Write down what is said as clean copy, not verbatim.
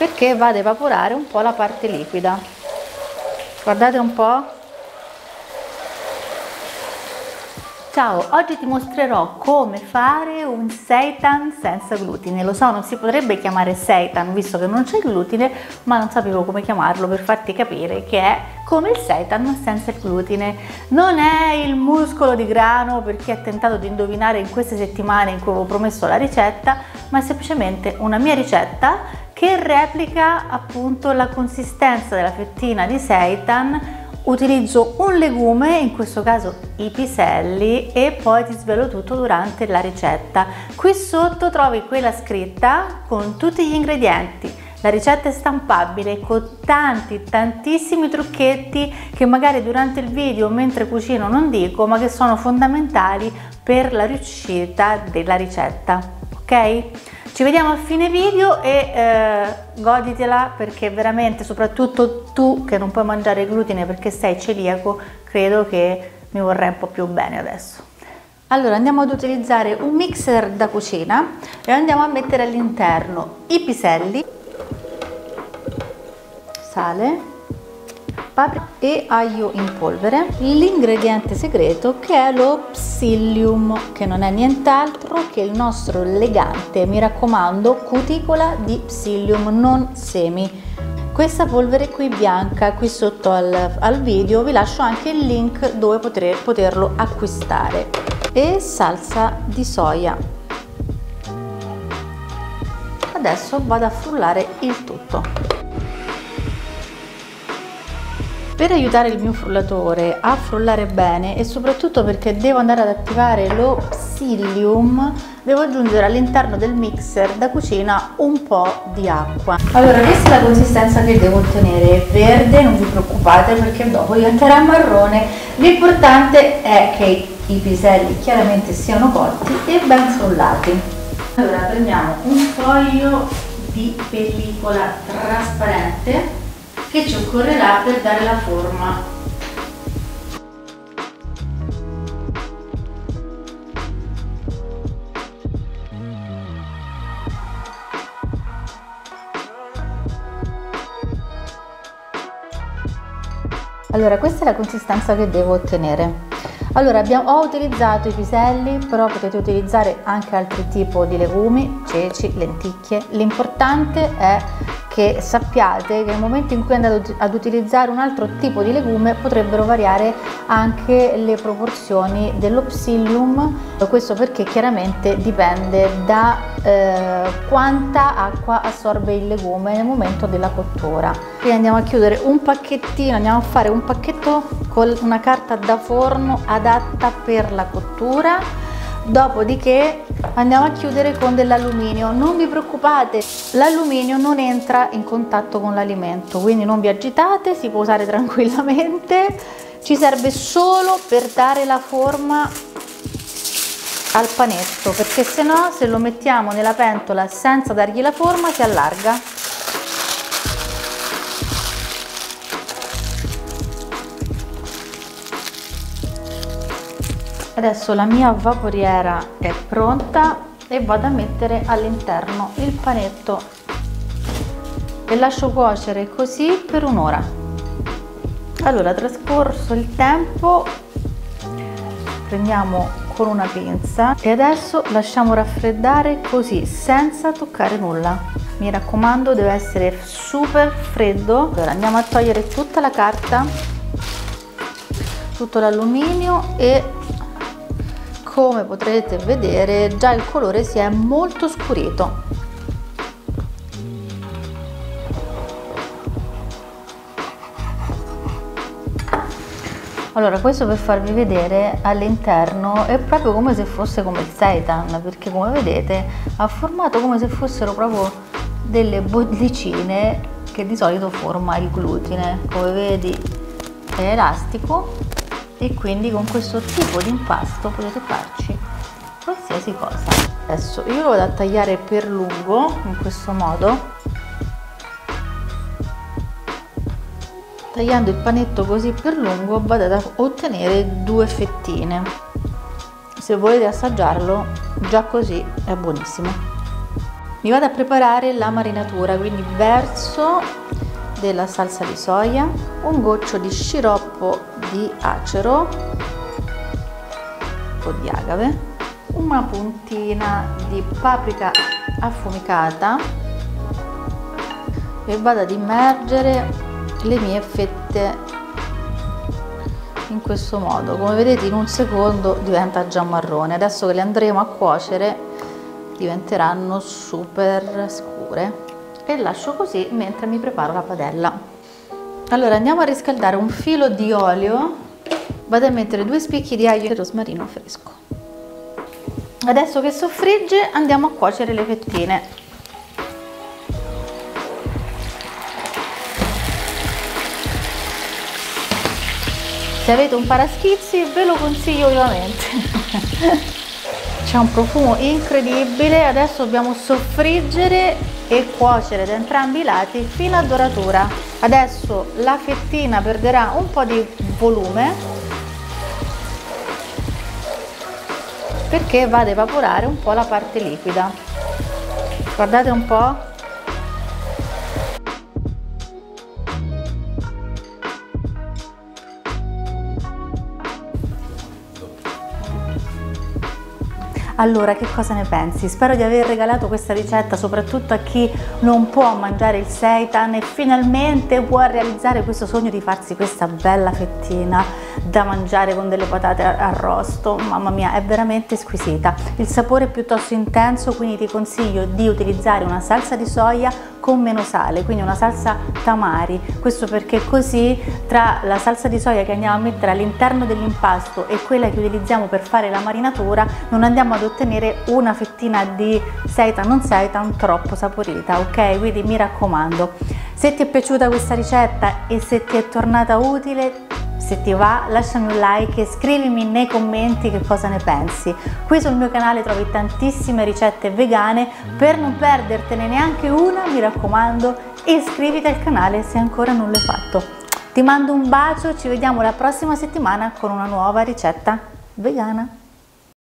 perché va ad evaporare un po' la parte liquida. Guardate un po'. Ciao, oggi ti mostrerò come fare un seitan senza glutine. Lo so, non si potrebbe chiamare seitan visto che non c'è glutine, ma non sapevo come chiamarlo per farti capire che è come il seitan senza il glutine. Non è il muscolo di grano, per chi ha tentato di indovinare in queste settimane in cui avevo promesso la ricetta, ma è semplicemente una mia ricetta che replica appunto la consistenza della fettina di seitan. Utilizzo un legume, in questo caso i piselli, e poi ti svelo tutto durante la ricetta. Qui sotto trovi quella scritta con tutti gli ingredienti. La ricetta è stampabile con tantissimi trucchetti che magari durante il video mentre cucino non dico, ma che sono fondamentali per la riuscita della ricetta, ok? Ci vediamo a fine video e goditela, perché veramente, soprattutto tu che non puoi mangiare glutine perché sei celiaco, credo che mi vorrai un po' più bene adesso. Allora andiamo ad utilizzare un mixer da cucina e andiamo a mettere all'interno i piselli, sale, paprika e aglio in polvere, l'ingrediente segreto che è lo psyllium, che non è nient'altro che il nostro legante, mi raccomando cuticola di psyllium, non semi. Questa polvere qui bianca, qui sotto al video vi lascio anche il link dove poterlo acquistare. E salsa di soia. Adesso vado a frullare il tutto. Per aiutare il mio frullatore a frullare bene, e soprattutto perché devo andare ad attivare lo psyllium, devo aggiungere all'interno del mixer da cucina un po' di acqua. Allora, questa è la consistenza che devo ottenere, verde, non vi preoccupate perché dopo diventerà marrone. L'importante è che i piselli chiaramente siano cotti e ben frullati. Allora prendiamo un foglio di pellicola trasparente che ci occorrerà per dare la forma. Allora, questa è la consistenza che devo ottenere. Allora, ho utilizzato i piselli, però potete utilizzare anche altri tipi di legumi, ceci, lenticchie. L'importante è che sappiate che nel momento in cui andate ad utilizzare un altro tipo di legume potrebbero variare anche le proporzioni dello psyllium, questo perché chiaramente dipende da quanta acqua assorbe il legume nel momento della cottura. Quindi andiamo a chiudere un pacchettino, andiamo a fare un pacchetto con una carta da forno adatta per la cottura, dopodiché andiamo a chiudere con dell'alluminio. Non vi preoccupate, l'alluminio non entra in contatto con l'alimento, quindi non vi agitate, si può usare tranquillamente, ci serve solo per dare la forma al panetto, perché se no, se lo mettiamo nella pentola senza dargli la forma si allarga. Adesso la mia vaporiera è pronta e vado a mettere all'interno il panetto e lascio cuocere così per un'ora. Allora, trascorso il tempo, prendiamo con una pinza e adesso lasciamo raffreddare così, senza toccare nulla. Mi raccomando, deve essere super freddo. Allora andiamo a togliere tutta la carta, tutto l'alluminio e, come potrete vedere, già il colore si è molto scurito. Allora, questo per farvi vedere all'interno è proprio come se fosse come il seitan, perché come vedete ha formato come se fossero proprio delle bollicine che di solito forma il glutine. Come vedi è elastico e quindi con questo tipo di impasto potete farci qualsiasi cosa. Adesso io lo vado a tagliare per lungo, in questo modo, tagliando il panetto così per lungo vado ad ottenere due fettine. Se volete assaggiarlo già così è buonissimo. Mi vado a preparare la marinatura, quindi verso della salsa di soia, un goccio di sciroppo di acero o di agave, una puntina di paprika affumicata e vado ad immergere le mie fette in questo modo. Come vedete, in un secondo diventa già marrone. Adesso che le andremo a cuocere diventeranno super scure e lascio così mentre mi preparo la padella. Allora andiamo a riscaldare un filo di olio, vado a mettere 2 spicchi di aglio e rosmarino fresco. Adesso che soffrigge andiamo a cuocere le fettine. Se avete un paraschizzi ve lo consiglio vivamente. C'è un profumo incredibile. Adesso dobbiamo soffriggere e cuocere da entrambi i lati fino a doratura. Adesso la fettina perderà un po' di volume perché va ad evaporare un po' la parte liquida. Guardate un po'. Allora, che cosa ne pensi? Spero di aver regalato questa ricetta soprattutto a chi non può mangiare il seitan e finalmente può realizzare questo sogno di farsi questa bella fettina da mangiare con delle patate arrosto. Mamma mia, è veramente squisita. Il sapore è piuttosto intenso, quindi ti consiglio di utilizzare una salsa di soia con meno sale, quindi una salsa tamari. Questo perché così tra la salsa di soia che andiamo a mettere all'interno dell'impasto e quella che utilizziamo per fare la marinatura non andiamo ad ottenere una fettina di seitan non seitan troppo saporita, ok? Quindi mi raccomando, se ti è piaciuta questa ricetta e se ti è tornata utile, se ti va, lasciami un like e scrivimi nei commenti che cosa ne pensi. Qui sul mio canale trovi tantissime ricette vegane, per non perdertene neanche una mi raccomando iscriviti al canale se ancora non l'hai fatto. Ti mando un bacio, ci vediamo la prossima settimana con una nuova ricetta vegana.